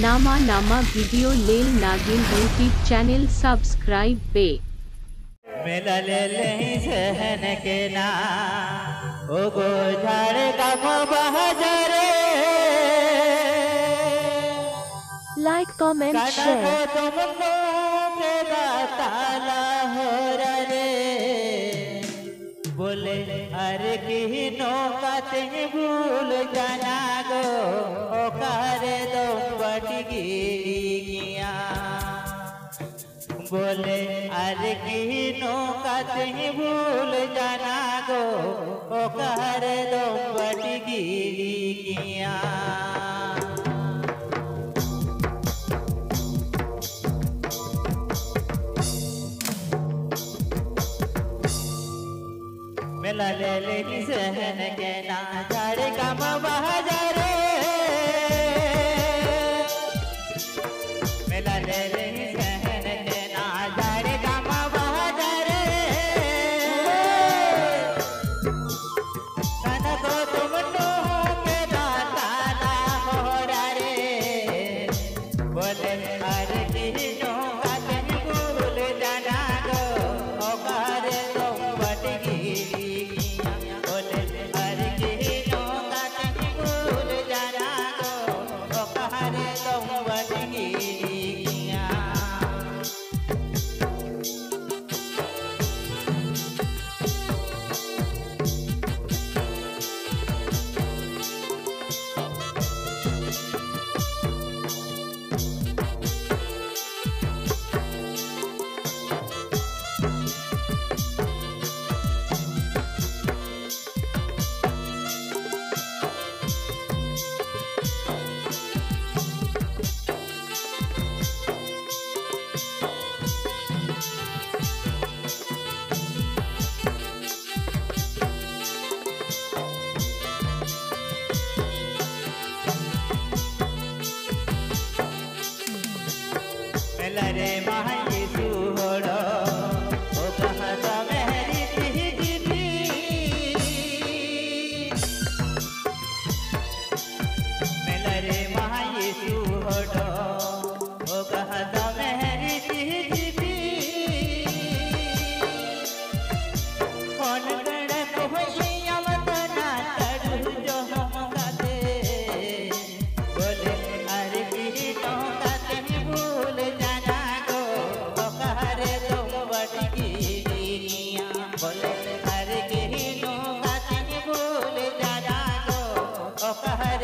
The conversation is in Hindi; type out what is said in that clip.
नामा नामा वीडियो लेल नागिन यूट्यूब चैनल सब्सक्राइब पे। मेला ले ले सहन के ना ओ गो झाड़े का बहाजरे लाइक कमेंट शेयर ताला हो रे बोले अरे की नौका ते भूल जाना गो ओ करे दो बटगिरिया बोले अरे की नौका ते भूल जाना गो ओ करे दो बटगिरिया मेला ले ले सहन के ना झाड़े का बहाजरे मेला ले ले सहन के ना झाड़े का बहाजरे कन को तुम के दाता ना हो रे बोले अरे किनो कन भूल जाना गो ओ करे तो बटगिरी लरे माई सुहोड़ो ओ कहा तो मेरी दीदी मैं लरे माई सुहोड़ो ओ कहा तो मेरी दीदी कौन गण को होइया मत ना तड़ जो हम गाते बोले अरे की तो बोले हर के नो बात भूल जाना गो ओ कह